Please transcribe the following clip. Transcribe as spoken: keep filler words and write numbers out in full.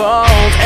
cold.